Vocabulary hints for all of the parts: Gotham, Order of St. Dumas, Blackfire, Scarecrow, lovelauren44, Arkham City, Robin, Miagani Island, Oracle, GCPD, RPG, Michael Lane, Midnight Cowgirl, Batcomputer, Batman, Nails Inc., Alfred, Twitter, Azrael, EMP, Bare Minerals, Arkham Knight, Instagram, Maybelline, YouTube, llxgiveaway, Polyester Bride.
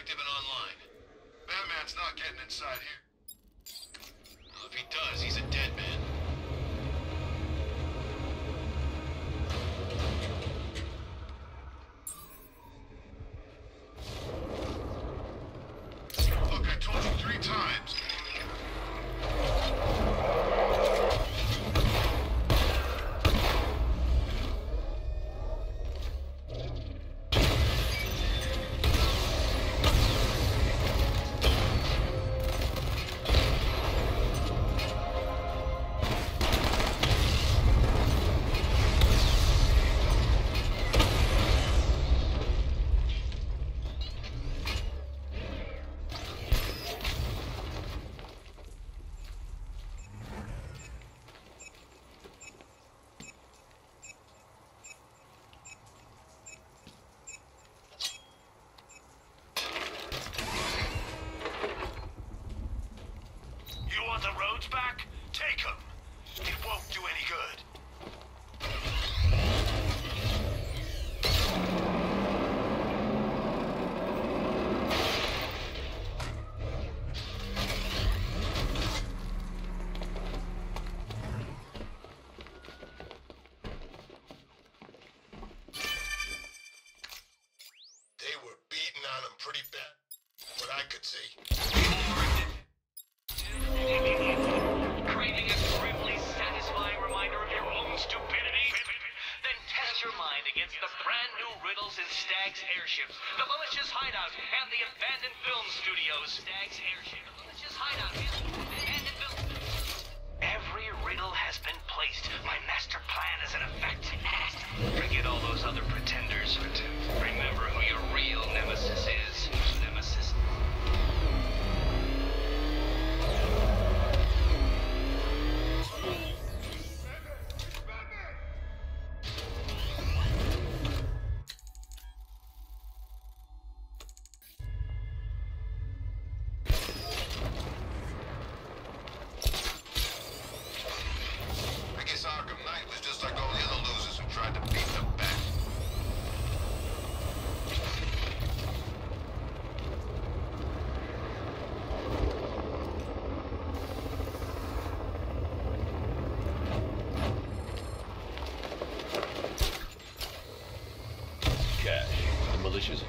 active and online. Batman's not getting inside here. Well, if he does, he's a dead man. Look, I told you 3 times.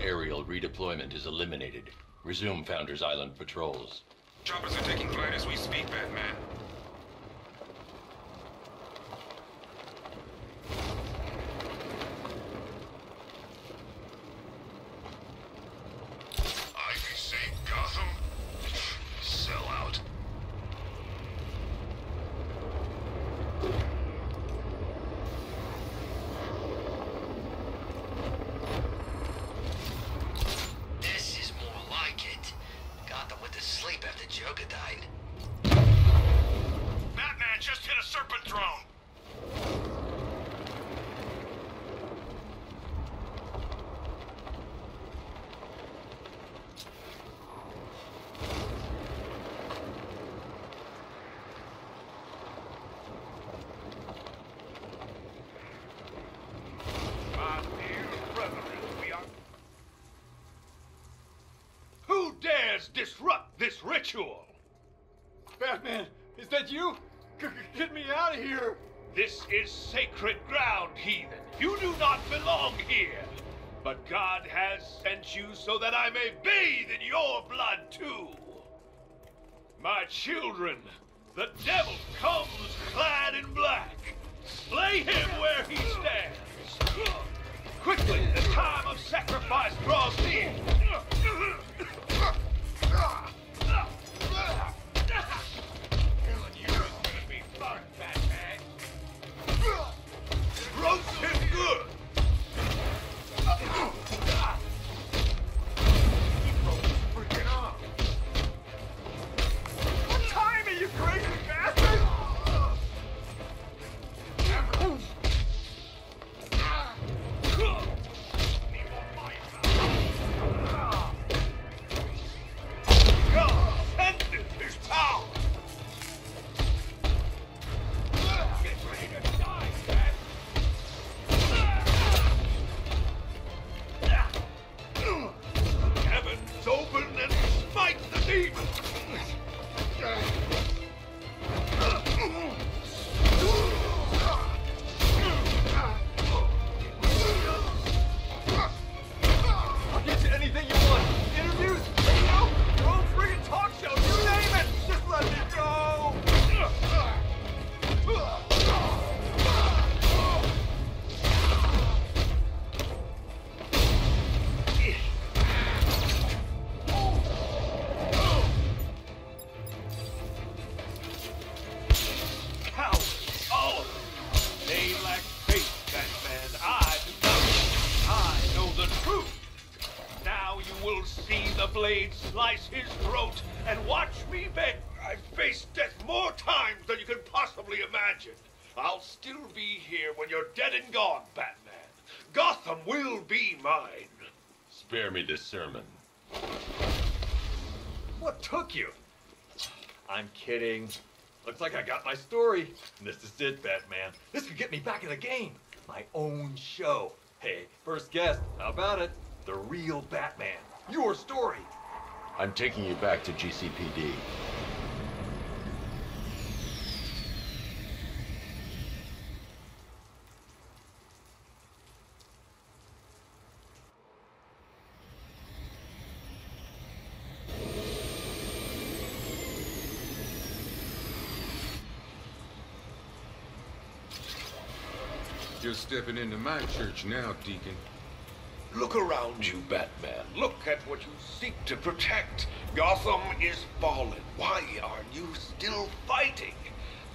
Aerial redeployment is eliminated. Resume Founders Island patrols. Choppers are taking flight as we speak, Batman. Disrupt this ritual! Batman, is that you? Get me out of here! This is sacred ground, heathen. You do not belong here. But God has sent you so that I may bathe in your blood, too. My children, the devil comes clad in black. Slay him where he stands. Quickly, the time of sacrifice draws near. slice his throat and watch me beg. I've faced death more times than you can possibly imagine. I'll still be here when you're dead and gone, Batman. Gotham will be mine. Spare me this sermon. What took you? I'm kidding. Looks like I got my story. And this is it, Batman. This could get me back in the game. My own show. Hey, first guest, how about it? The real Batman. Your story. I'm taking you back to GCPD. You're stepping into my church now, Deacon. Look around you, Batman. Look at what you seek to protect. Gotham is fallen. Why are you still fighting?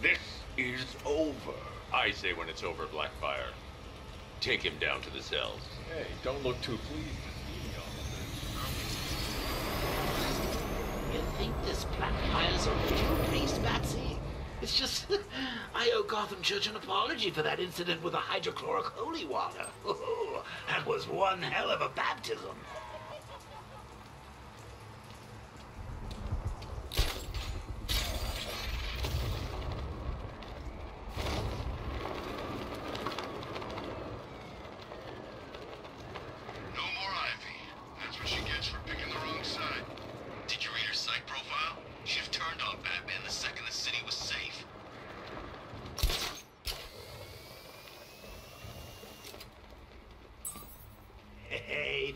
This is over. I say when it's over, Blackfire. Take him down to the cells. Hey, don't look too pleased. You think this Blackfire's original priest, Batsy? It's just, I owe Gotham Church an apology for that incident with the hydrochloric holy water. Oh, that was one hell of a baptism.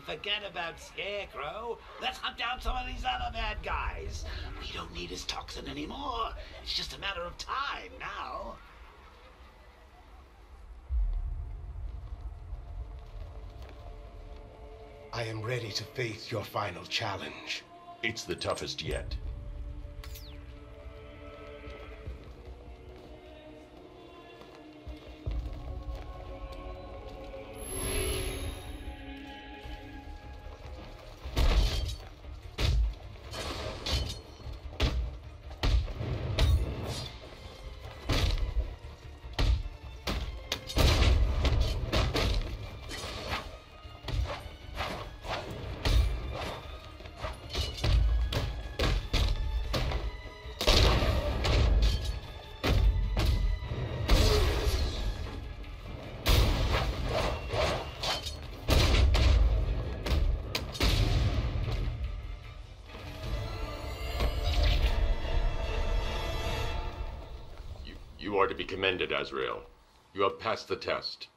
Forget about Scarecrow. Let's hunt down some of these other bad guys. We don't need his toxin anymore. It's just a matter of time now. I am ready to face your final challenge. It's the toughest yet. You are to be commended, Azrael. You have passed the test.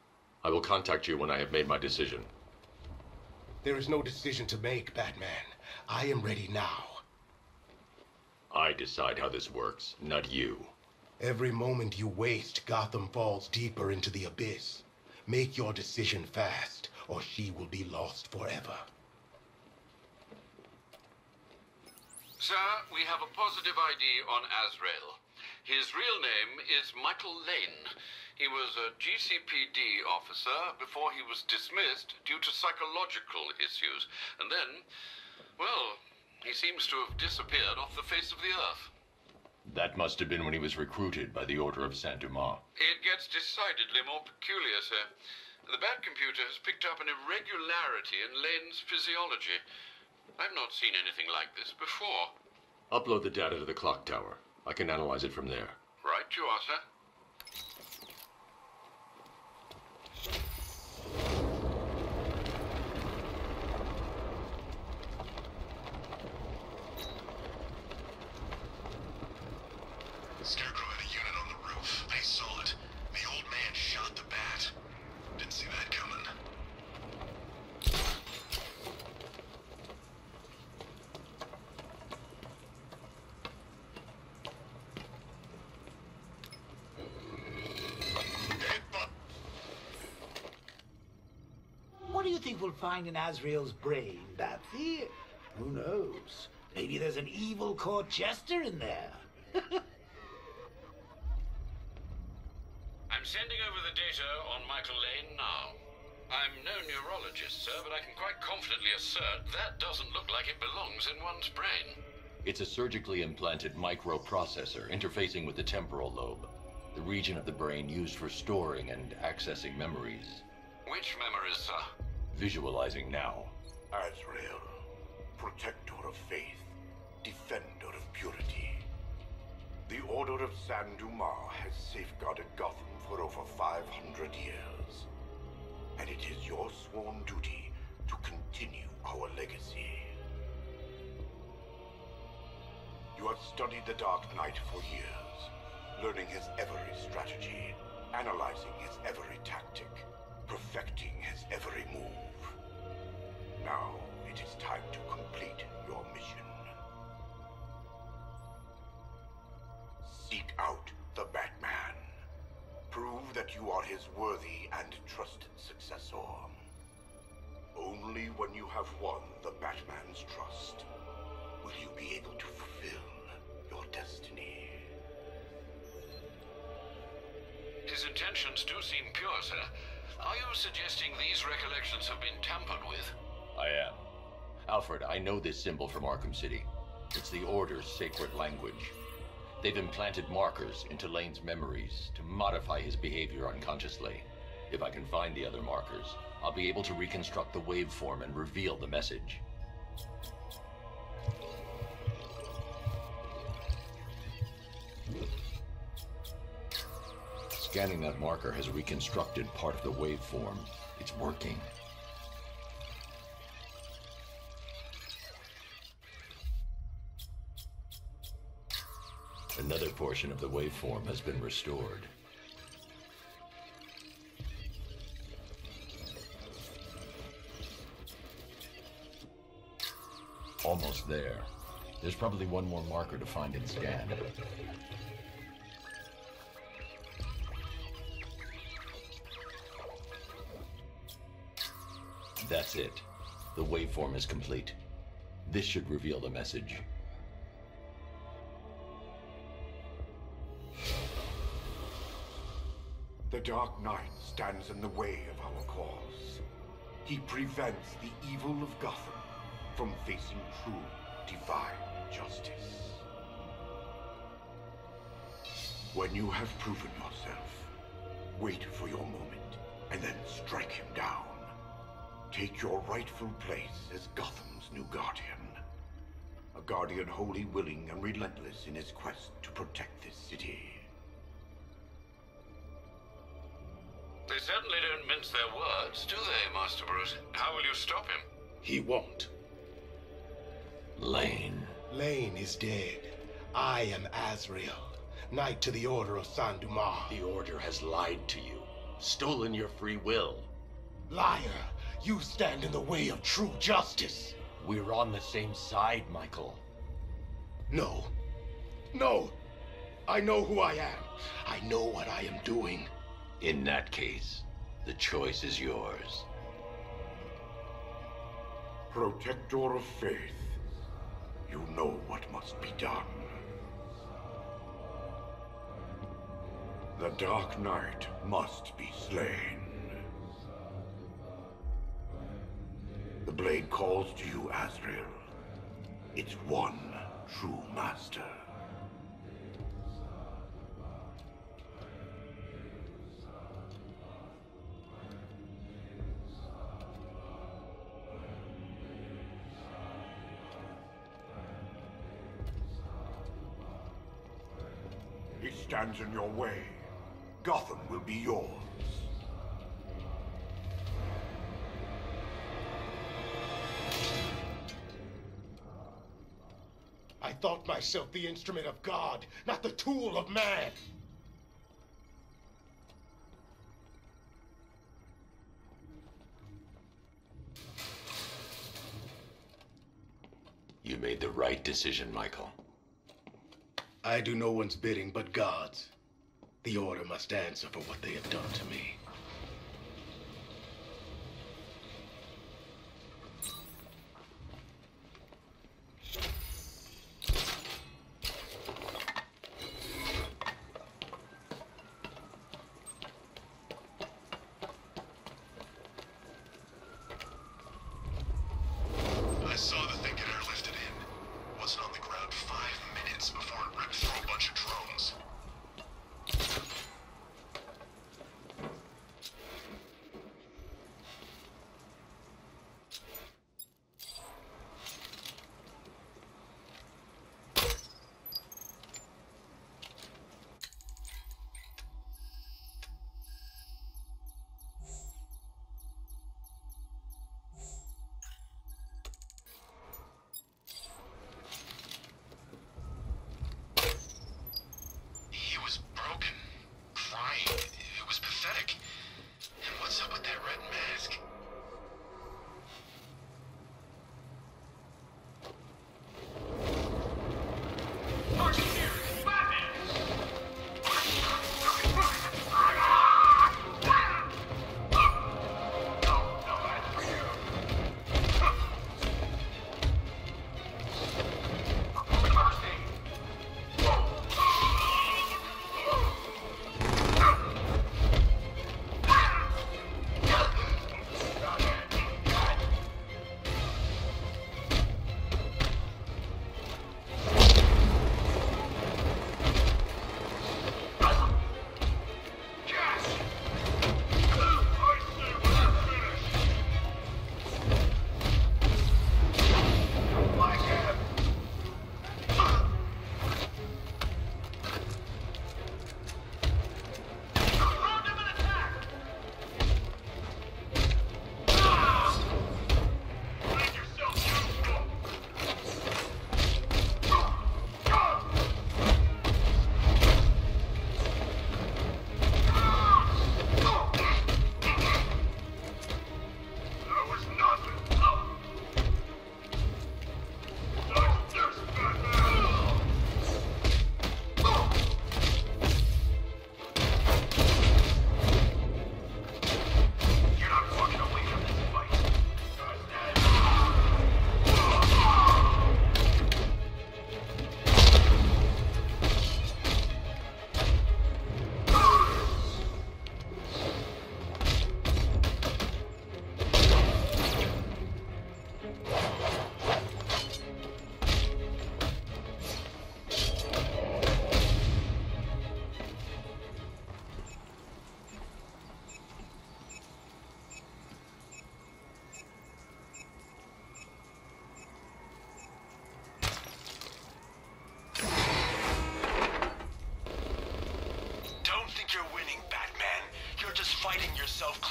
I will contact you when I have made my decision. There is no decision to make, Batman. I am ready now. I decide how this works, not you. Every moment you waste, Gotham falls deeper into the abyss. Make your decision fast, or she will be lost forever. Sir, we have a positive ID on Azrael. His real name is Michael Lane. He was a GCPD officer before he was dismissed due to psychological issues. And then, well, he seems to have disappeared off the face of the earth. That must have been when he was recruited by the Order of St. Dumas. It gets decidedly more peculiar, sir. The bat computer has picked up an irregularity in Lane's physiology. I've not seen anything like this before. Upload the data to the clock tower. I can analyze it from there. Right you are, sir. Scarecrow had a unit on the roof. I saw it. The old man shot the bat. Didn't see that coming. We'll find in Azrael's brain, Batsy. Who knows? Maybe there's an evil court jester in there. I'm sending over the data on Michael Lane now. I'm no neurologist, sir, but I can quite confidently assert that doesn't look like it belongs in one's brain. It's a surgically implanted microprocessor interfacing with the temporal lobe, the region of the brain used for storing and accessing memories. Which memories, sir? Visualizing now. Azrael, protector of faith, defender of purity. The Order of St. Dumas has safeguarded Gotham for over 500 years. And it is your sworn duty to continue our legacy. You have studied the Dark Knight for years, learning his every strategy, analyzing his every tactic, perfecting his every move. Now it is time to complete your mission. Seek out the Batman. Prove that you are his worthy and trusted successor. Only when you have won the Batman's trust will you be able to fulfill your destiny. His intentions do seem pure, sir. Are you suggesting these recollections have been tampered with? I am. Alfred, I know this symbol from Arkham City. It's the Order's sacred language. They've implanted markers into Lane's memories to modify his behavior unconsciously. If I can find the other markers, I'll be able to reconstruct the waveform and reveal the message. Scanning that marker has reconstructed part of the waveform. It's working. Another portion of the waveform has been restored. Almost there. There's probably one more marker to find and scan. That's it. The waveform is complete. This should reveal the message. The Dark Knight stands in the way of our cause. He prevents the evil of Gotham from facing true divine justice. When you have proven yourself, wait for your moment and then strike him down. Take your rightful place as Gotham's new guardian. A guardian wholly willing and relentless in his quest to protect this city. They certainly don't mince their words, do they, Master Bruce? How will you stop him? He won't. Lane is dead. I am Azrael, Knight to the Order of St. Dumas. The Order has lied to you, stolen your free will. Liar, you stand in the way of true justice. We're on the same side, Michael. No. I know who I am. I know what I am doing. In that case, the choice is yours. Protector of faith, you know what must be done. The Dark Knight must be slain. The blade calls to you, Azrael. It's one true master. Stands in your way, Gotham will be yours. I thought myself the instrument of God, not the tool of man. You made the right decision, Michael. I do no one's bidding but God's. The Order must answer for what they have done to me.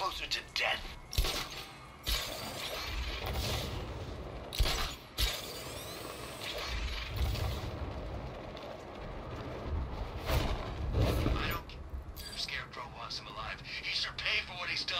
closer to death. I don't care if Scarecrow wants him alive. He should pay for what he's done.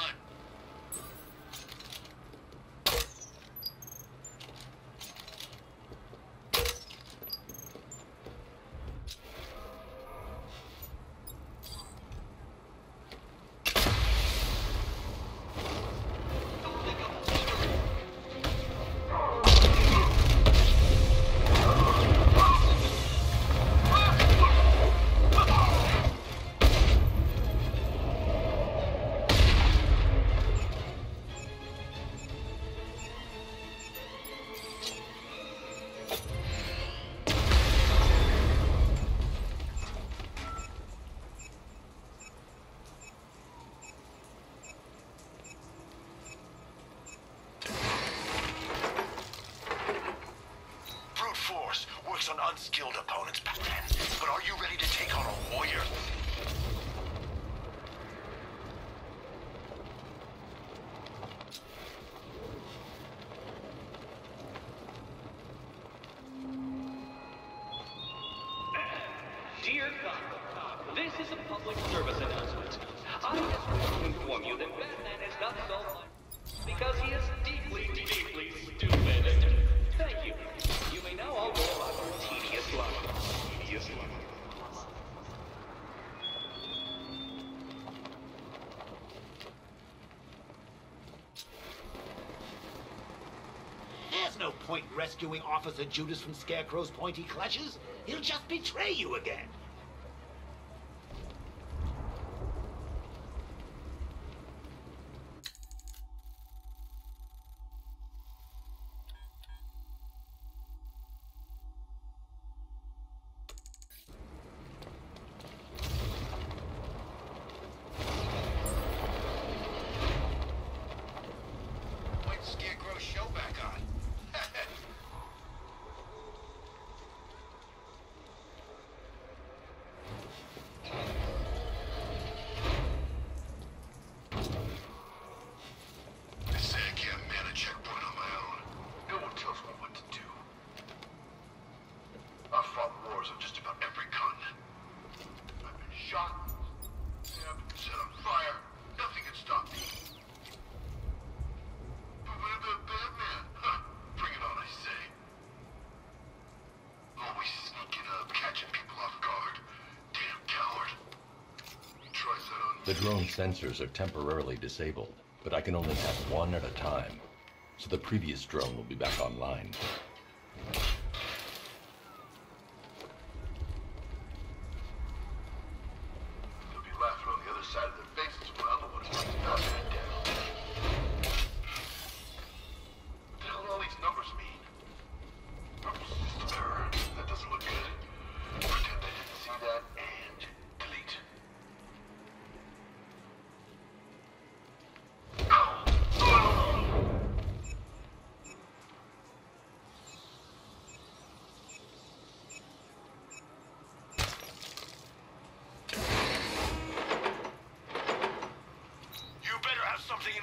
On unskilled opponents, Batman. But are you ready to take on a warrior? Dear Gotham, this is a public service announcement. I have to inform you that Batman is not so much because he is deeply, deeply stupid. Thank you. You may now all go about your tedious life. Tedious life. There's no point rescuing Officer Judas from Scarecrow's pointy clutches. He'll just betray you again. The drone sensors are temporarily disabled, but I can only tap one at a time, so the previous drone will be back online.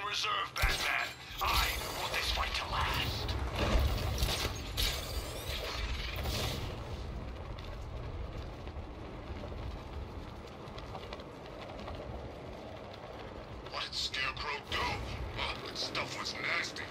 Reserve, Batman. I want this fight to last. What did Scarecrow do? Oh, that stuff was nasty.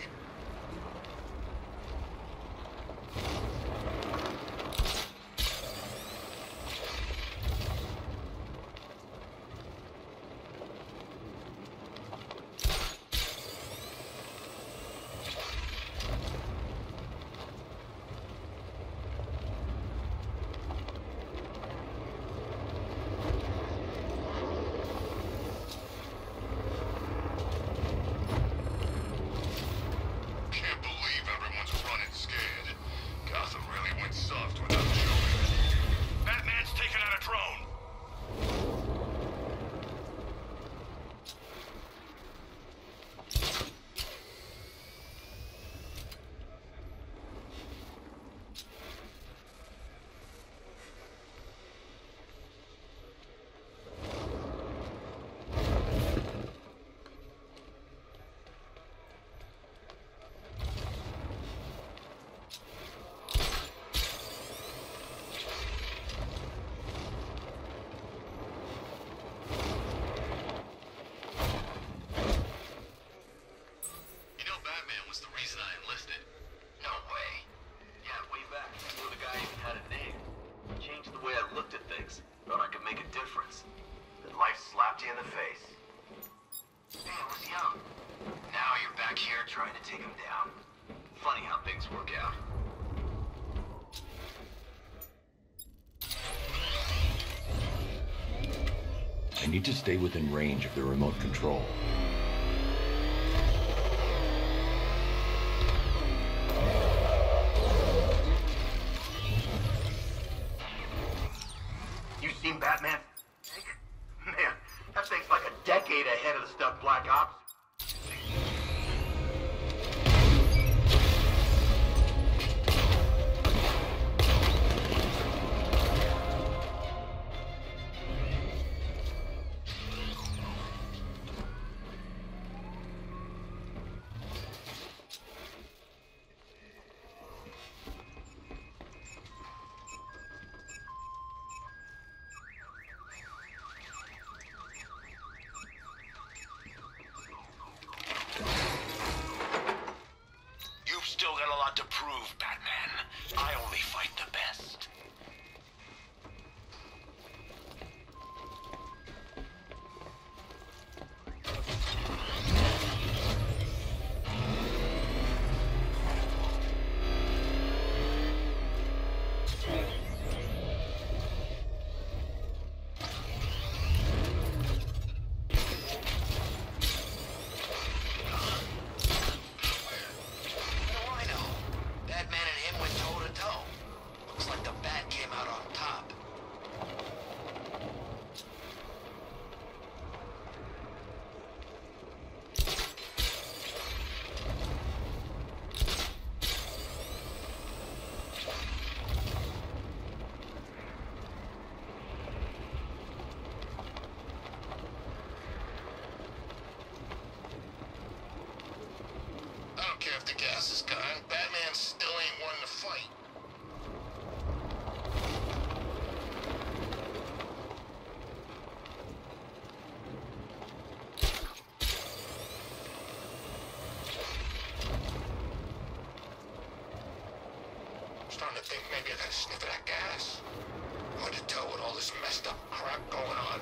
need to stay within range of the remote control. You seen Batman? Man, that thing's like a decade ahead of the stuff Black Ops. If the gas is gone, Batman still ain't won the fight. I'm starting to think maybe I gotta sniff of that gas. Hard to tell with all this messed up crap going on.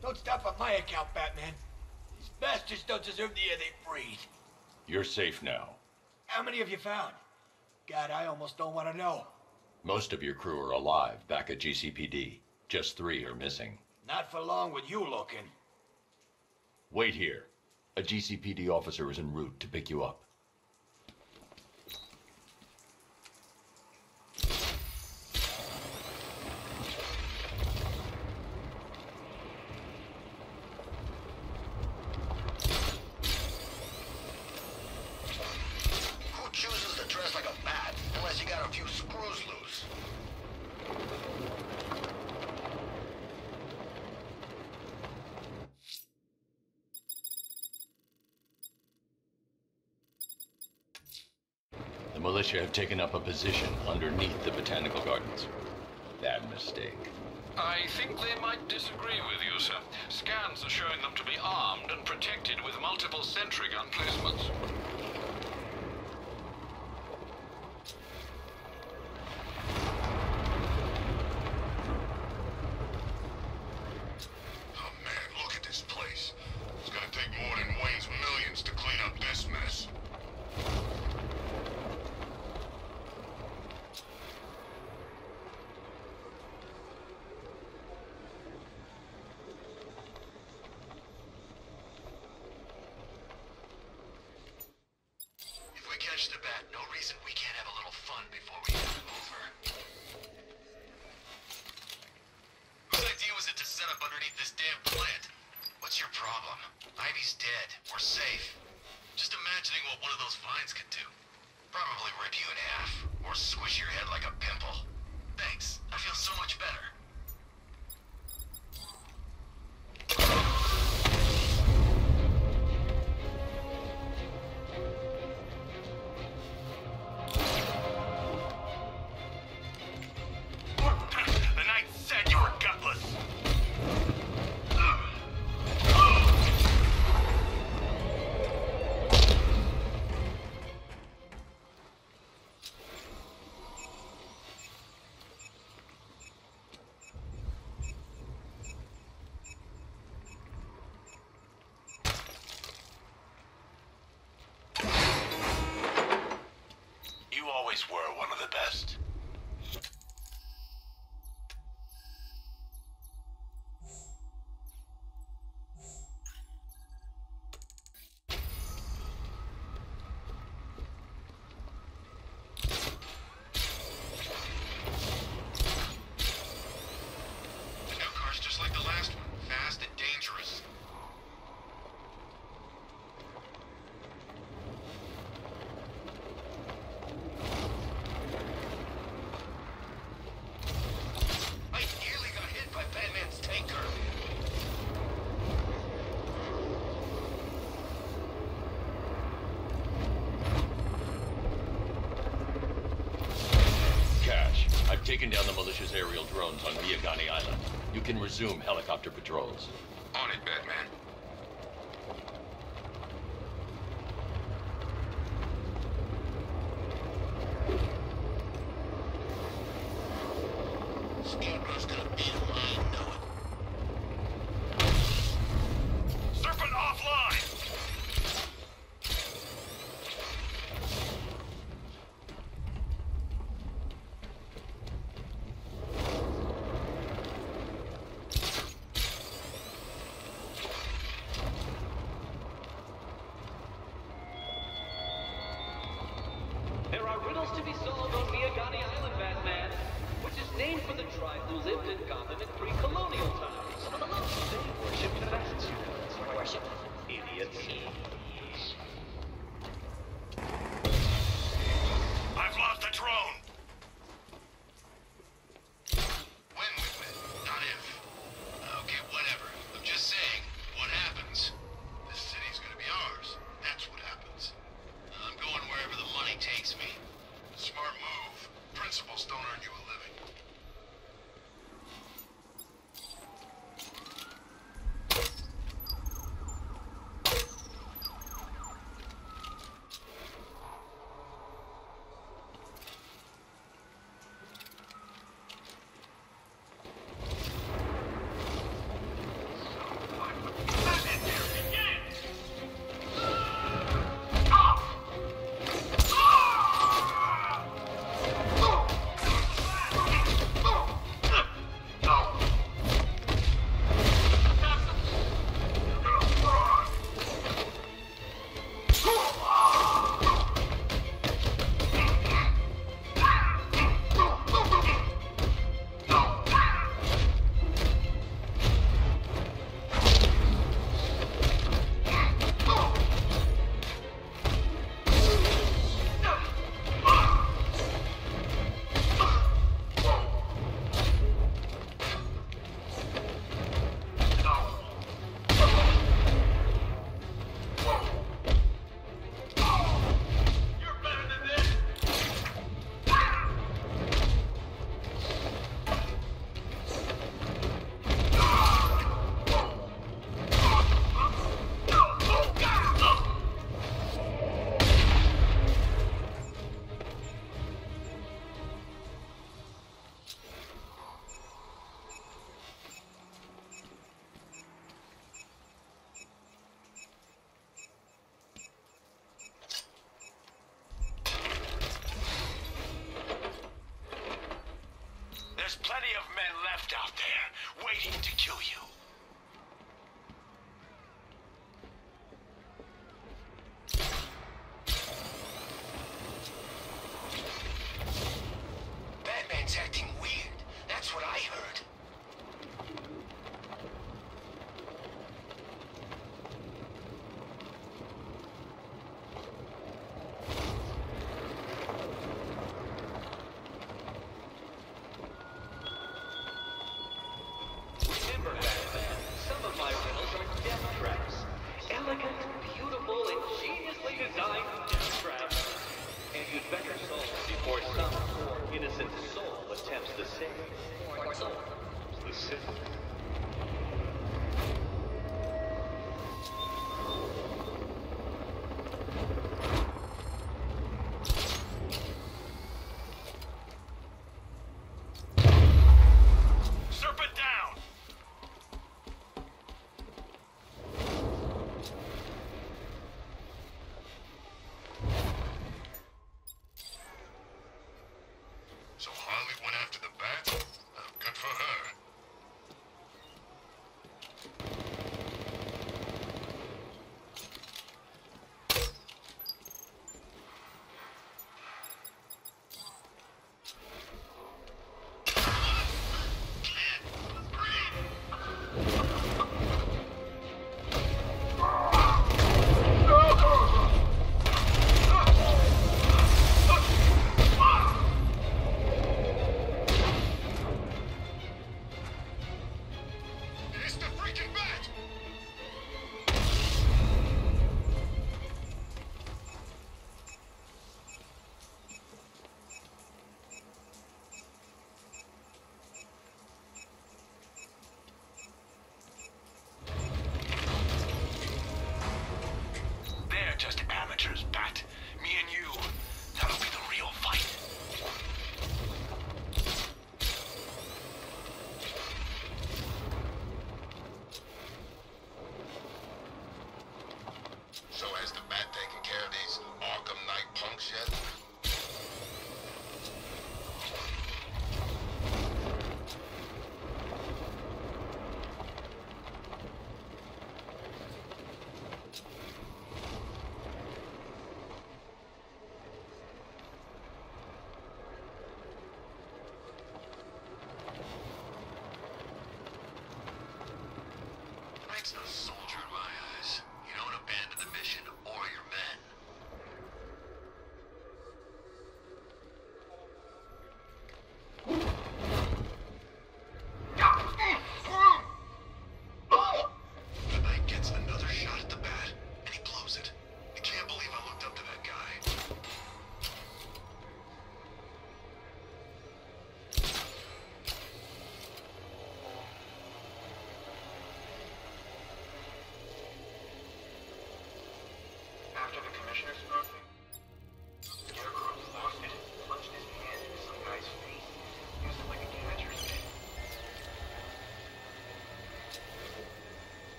Don't stop on my account, Batman. These bastards don't deserve the air they breathe. You're safe now. How many have you found? God, I almost don't want to know. Most of your crew are alive back at GCPD. Just 3 are missing. Not for long with you looking. Wait here. A GCPD officer is en route to pick you up. Militia have taken up a position underneath the Botanical Gardens. Bad mistake. I think they might disagree with you, sir. Scans are showing them to be armed and protected with multiple sentry gun placements. The bat, no reason we can't have a little this damn plant. What's your problem? Ivy's dead. We're safe. Just imagining what one of those vines could do. Probably rip you in half, or squish your head like a pimple. Thanks. I feel so much better. Taken down the malicious aerial drones on Miagani Island. You can resume helicopter patrols. On it, Batman. City.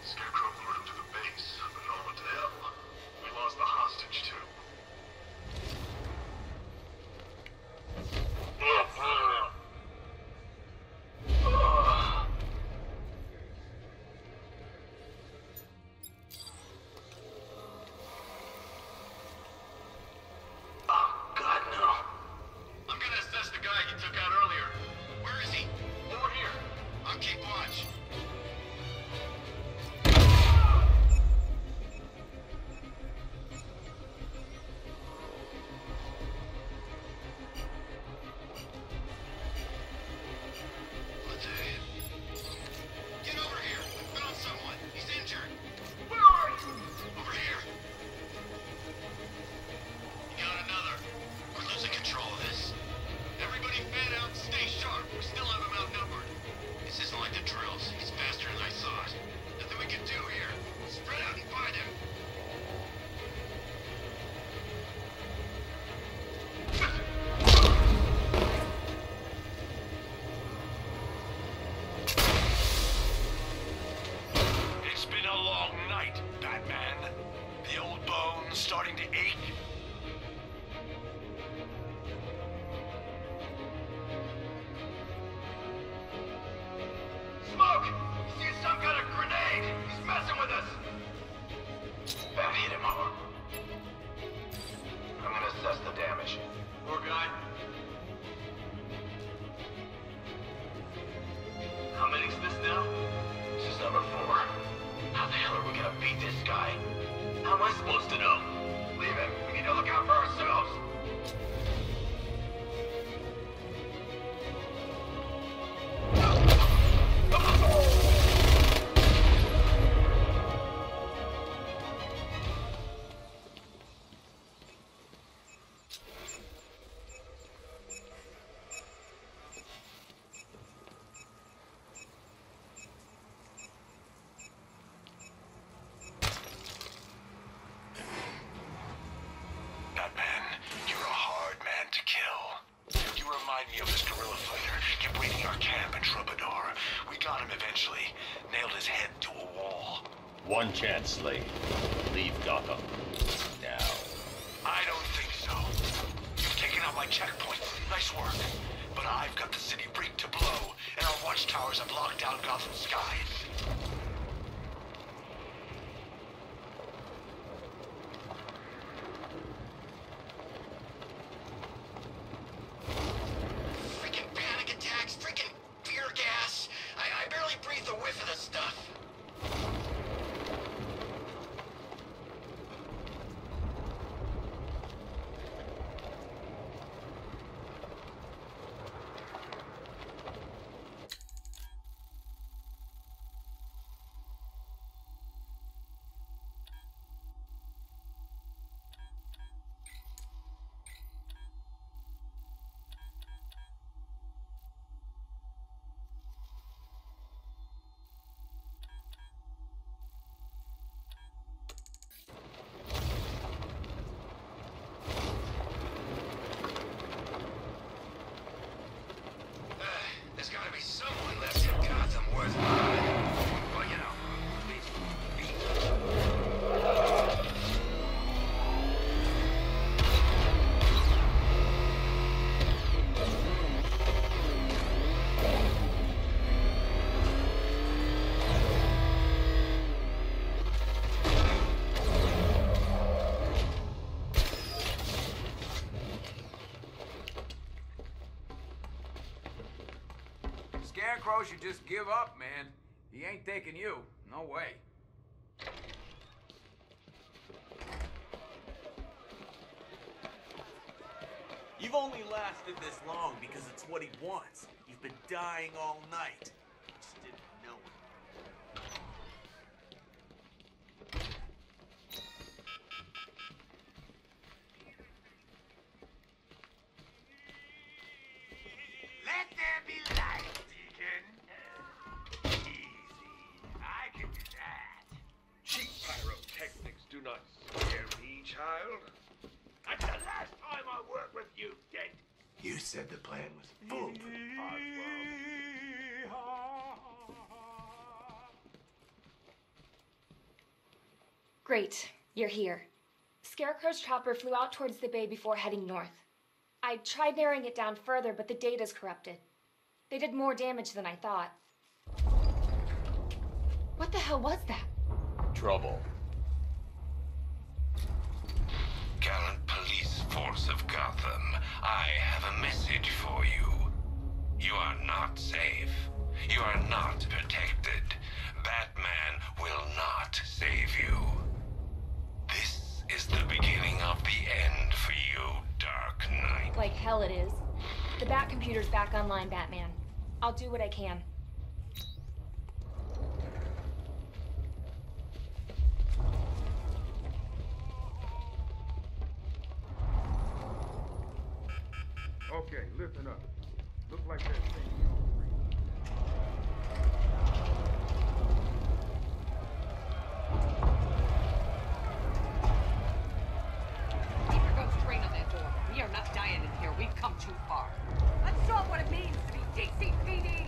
Scarecrow lured him to the base, but not went to hell. We lost the hostage, too. One chance, Slade. Leave Gotham. Now. I don't think so. You've taken out my checkpoint. Nice work. But I've got the city brick to blow, and our watchtowers have locked down Gotham skies. Scarecrow should just give up, man. He ain't taking you. No way. You've only lasted this long because it's what he wants. You've been dying all night. Just didn't know it. Said the plan was foolproof. Great, you're here. Scarecrow's chopper flew out towards the bay before heading north. I tried narrowing it down further, but the data's corrupted. They did more damage than I thought. What the hell was that? Trouble. Gallant police force of Gotham, I have a message for you. You are not safe. You are not protected. Batman will not save you. This is the beginning of the end for you, Dark Knight. Like hell it is. The Batcomputer's back online, Batman. I'll do what I can. Okay, listen up. Looks like that thing. Keep your ghost train on that door. We are not dying in here. We've come too far. Let's show what it means to be GCPD.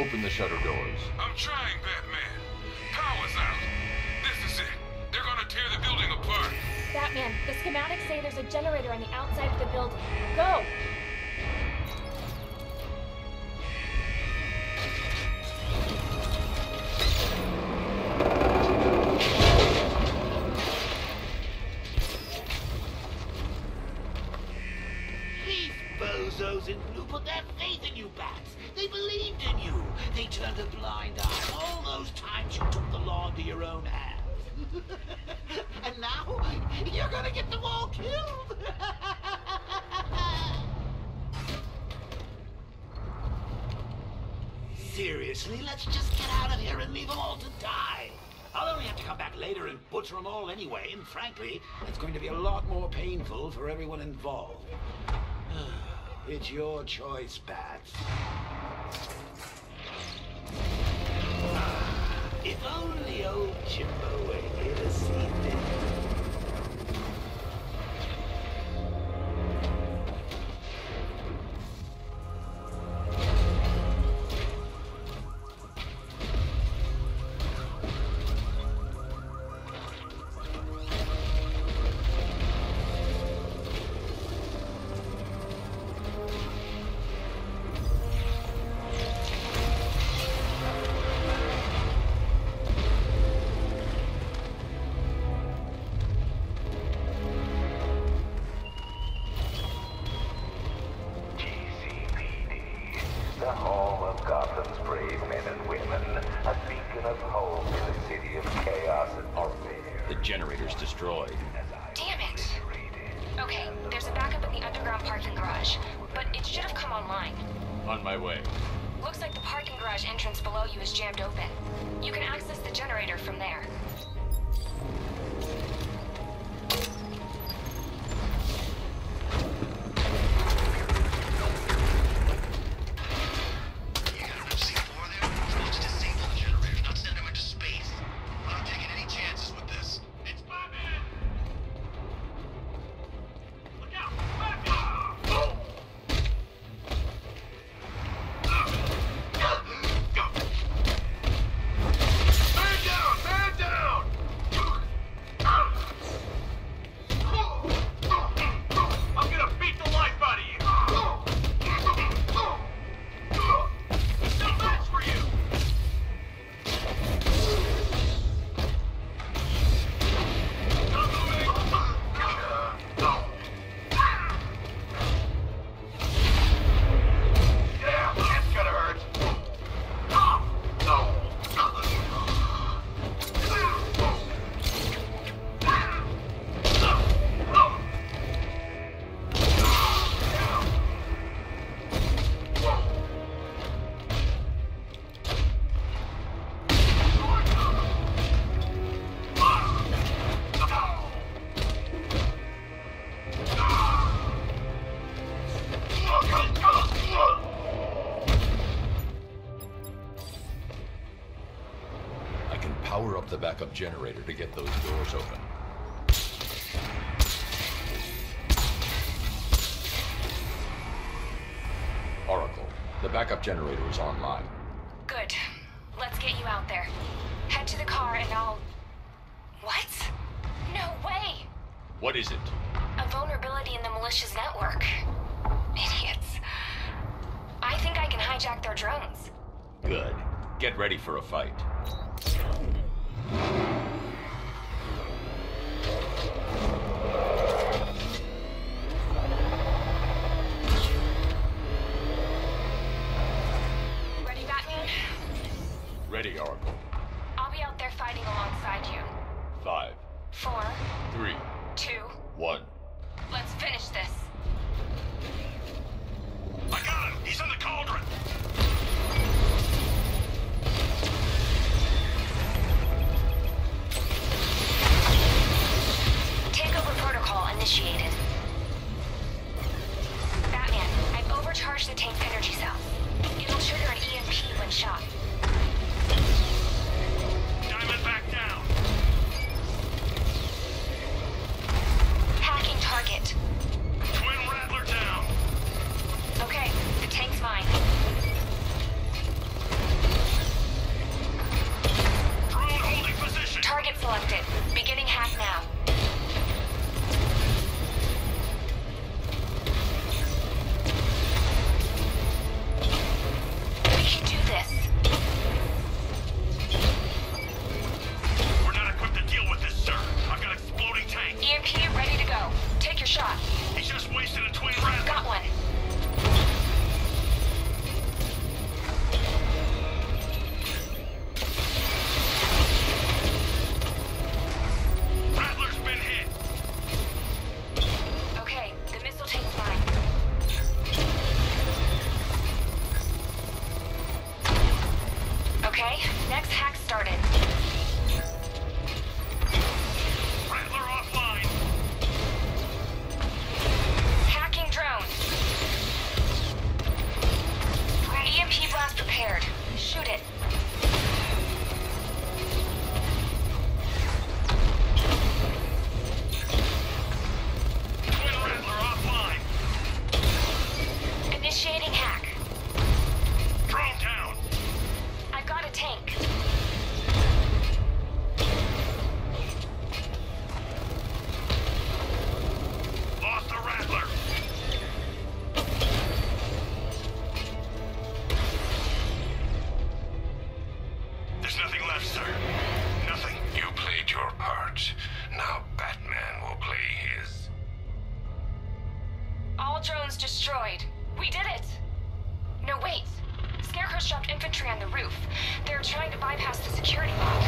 Open the shutter doors. I'm trying, Batman. Power's out. This is it. They're gonna tear the building apart. Batman, the schematics say there's a generator on the outside of the building. Go! Seriously, let's just get out of here and leave them all to die. I'll only have to come back later and butcher them all anyway, and frankly, that's going to be a lot more painful for everyone involved. It's your choice, Bats. If only old Jimbo were here this evening. The backup generator to get those doors open. Oracle, the backup generator is online. Good. Let's get you out there. Head to the car and I'll... What? No way! What is it? A vulnerability in the militia's network. Idiots. I think I can hijack their drones. Good. Get ready for a fight. Ready, Batman? Ready, Oracle. I'll be out there fighting alongside you. 5, 4, 3, 2, 1. Let's finish this. I got him! He's in the cauldron! Initiated. Batman, I've overcharged the tank's energy cell. It'll trigger an EMP when shot. Diamond back down! Hacking target. Twin Rattler down! Okay, the tank's mine. prepared. Shoot it. Twin Riddler offline. Initiating hack. Drone down. I've got a tank. Lost the Rattler. There's nothing left, sir. Nothing. You played your part. Now Batman will play his. All drones destroyed. We did it! No, wait. Scarecrow's dropped infantry on the roof. They're trying to bypass the security lock.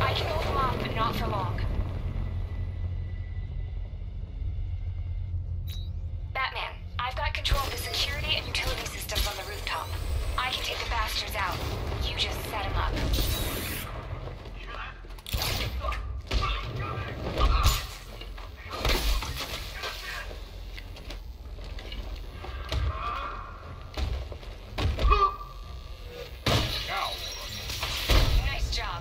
I can hold them off, but not for long. Batman, I've got control of the security and utility systems on the rooftop. I can take the bastards out. You just set them up. Nice job.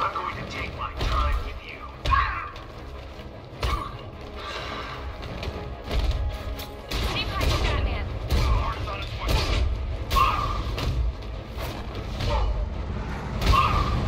I'm going to take my time with you. Stay behind you, Batman. Order's on its way. Batman, the fence!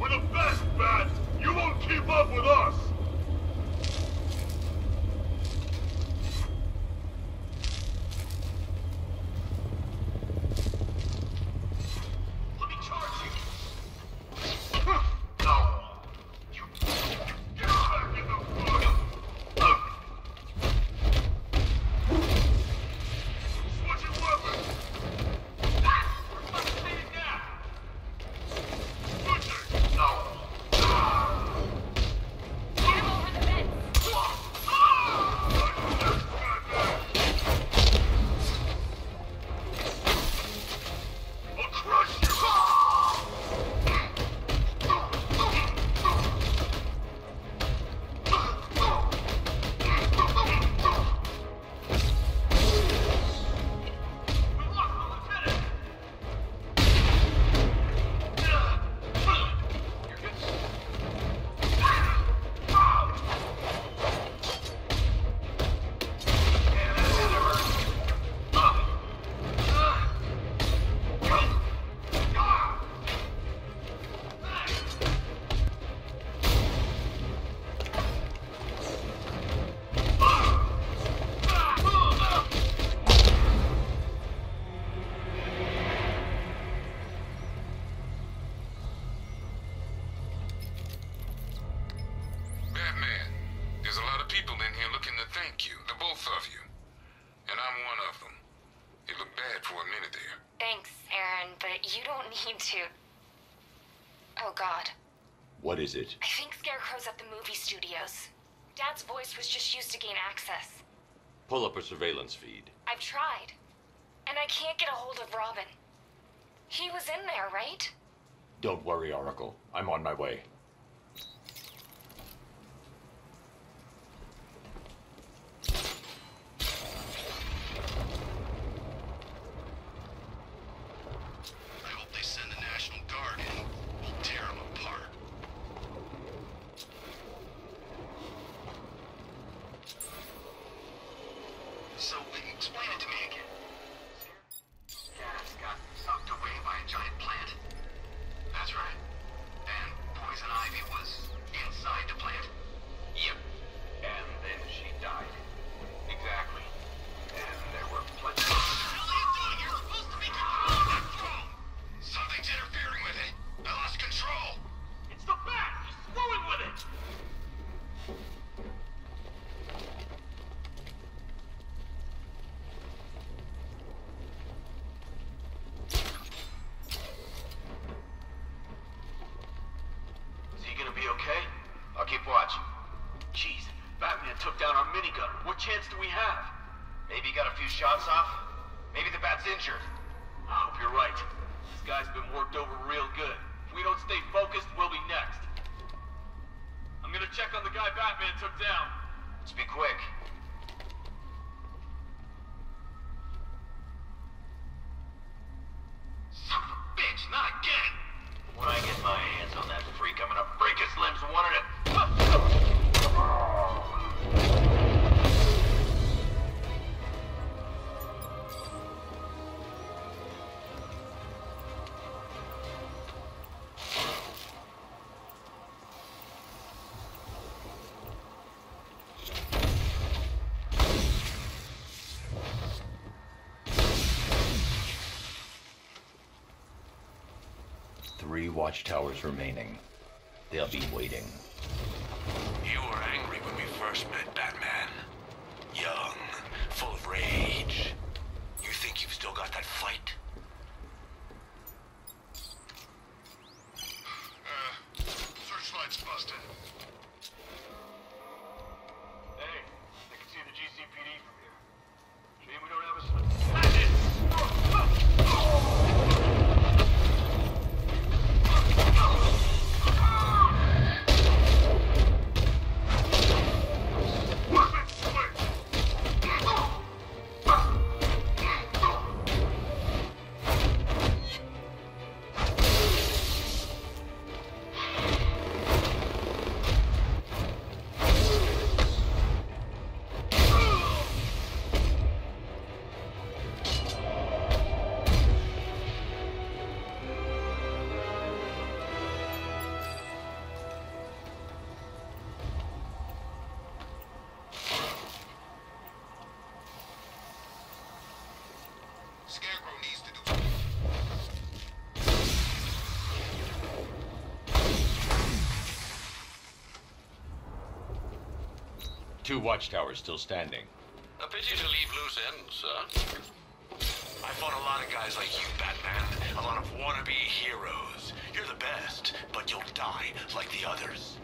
We're the best bats! You won't keep up with us! Let me charge you! No! You... Get back in the book! Switching weapons! Let's see now! Butcher! No! Get him over the fence! Batman, there's a lot of people in here looking to thank you, the both of you. And I'm one of them. It looked bad for a minute there. Thanks, Aaron, but you don't need to. Oh, God. What is it? I think Scarecrow's at the movie studios. Dad's voice was just used to gain access. Pull up a surveillance feed. I've tried. And I can't get a hold of Robin. He was in there, right? Don't worry, Oracle. I'm on my way. I hope they send an chance do we have? Maybe he got a few shots off. Maybe the bat's injured. I hope you're right. This guy's been worked over real good. If we don't stay focused, we'll be next. I'm gonna check on the guy Batman took down. Let's be quick. Son of a bitch, not again! When I get my hands on that freak, I'm gonna break his limbs one at a... Watchtowers remaining. They'll be waiting. You were angry when we first met, Batman. Young, full of rage. You think you've still got that fight? Searchlight's busted. Hey, they can see the GCPD from here. Shame we don't have a slip. Oh! Scarecrow needs to do something. Two watchtowers still standing. A pity to leave loose ends, sir. I fought a lot of guys like you, Batman. A lot of wannabe heroes. You're the best, but you'll die like the others.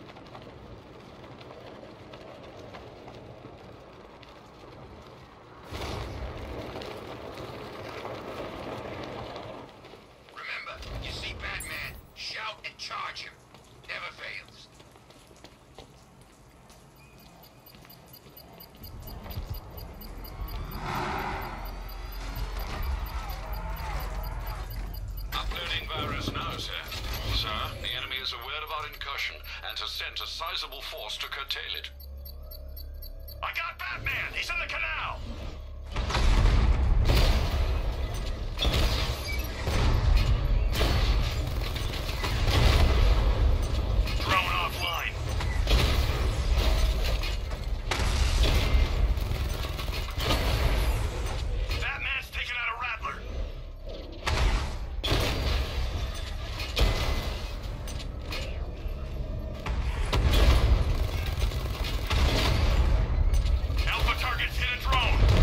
Drone!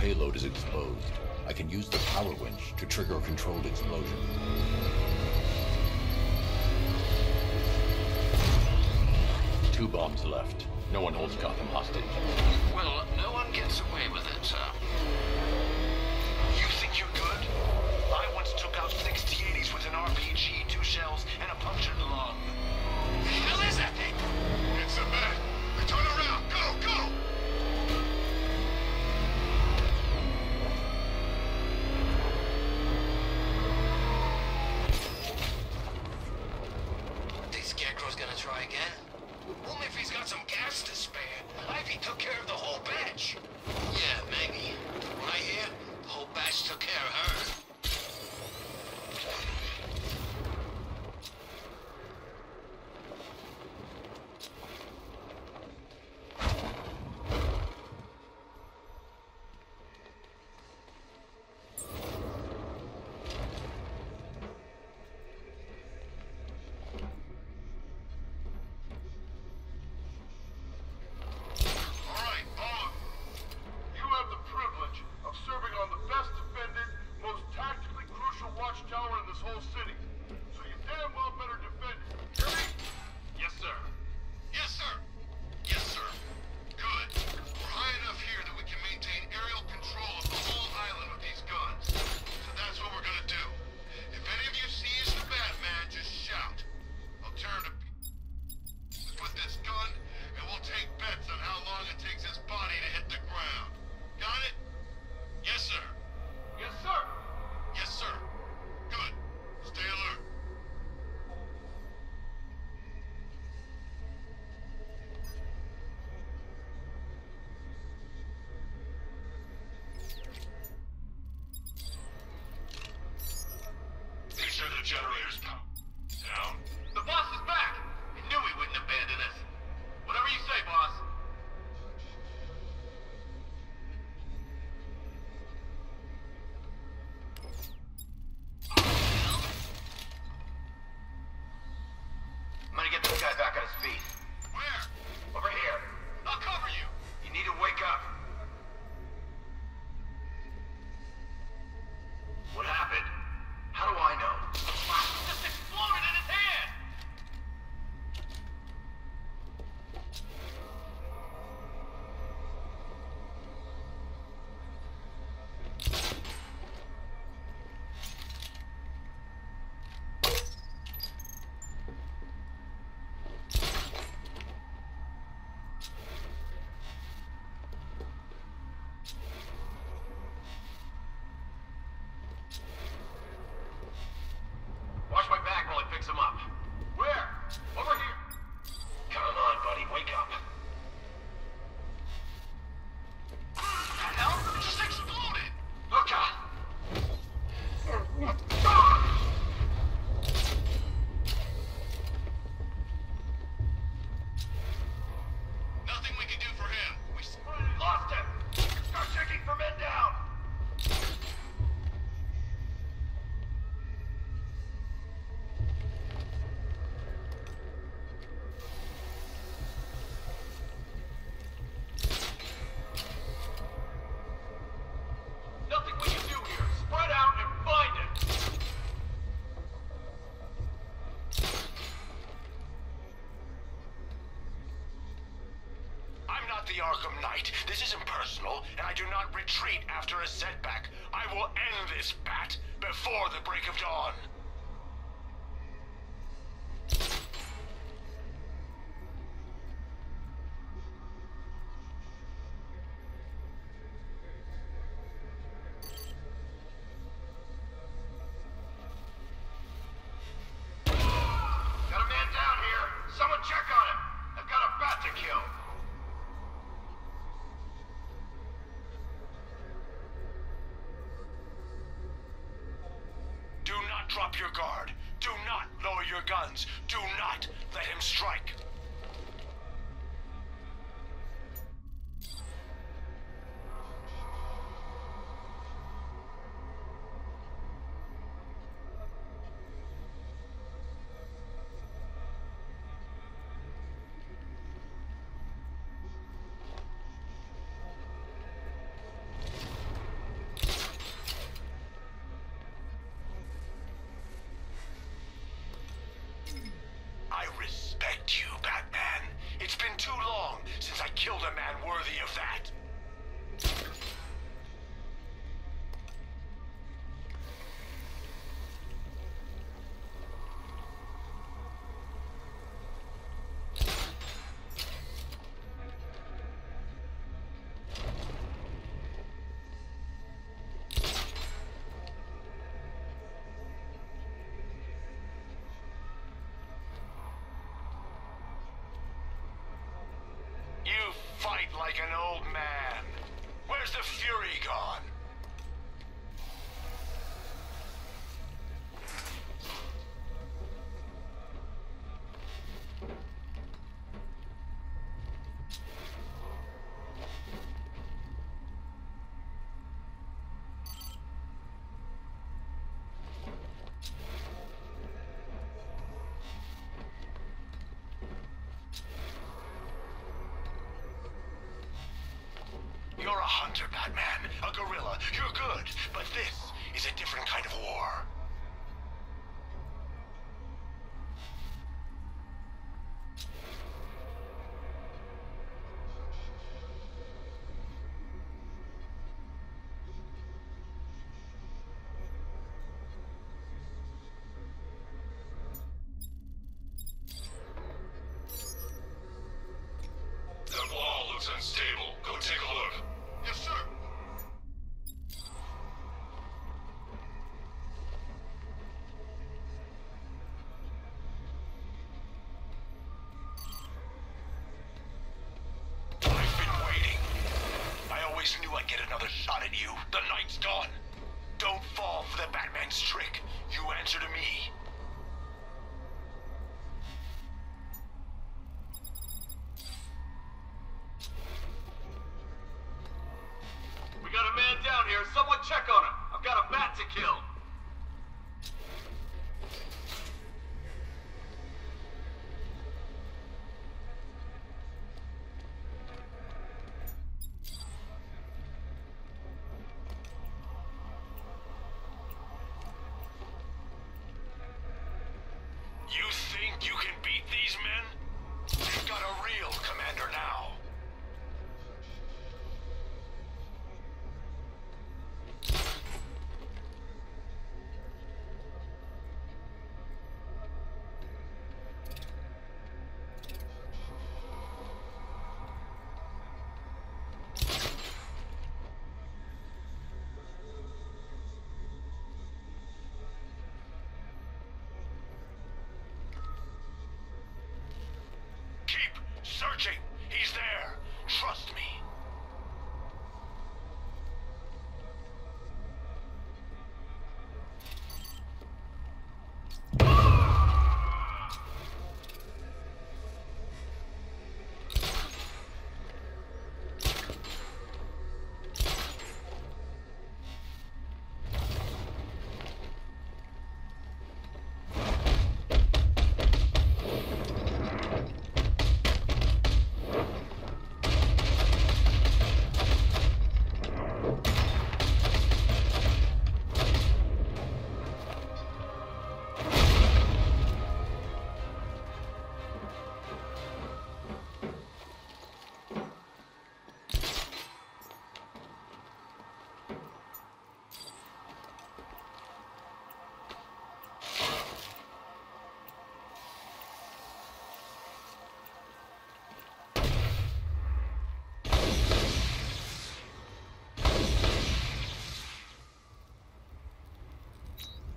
payload is exposed, I can use the power winch to trigger a controlled explosion. Two bombs left. No one holds Gotham hostage. Well, no one gets away with it, sir. You think you're good? I once took out 6 T-80s with an RPG, 2 shells, and a punctured lung. The hell is that thing? It's a man. Turn around. Go, go! Arkham Knight. This isn't personal, and I do not retreat after a setback. I will end this bat before the break of dawn. Drop your guard. Do not lower your guns. Do not let him strike. like an old man. Where's the fury gone? Unstable. Go take a look. Yes, sir. I've been waiting. I always knew I'd get another shot at you. The night's done. Don't fall for the Batman's trick. You answer to me. Searching! He's there! Trust me!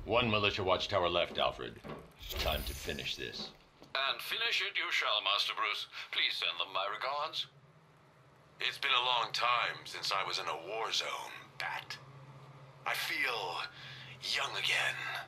One militia watchtower left, Alfred. It's time to finish this. And finish it you shall, Master Bruce. Please send them my regards. It's been a long time since I was in a war zone, Bat. I feel young again.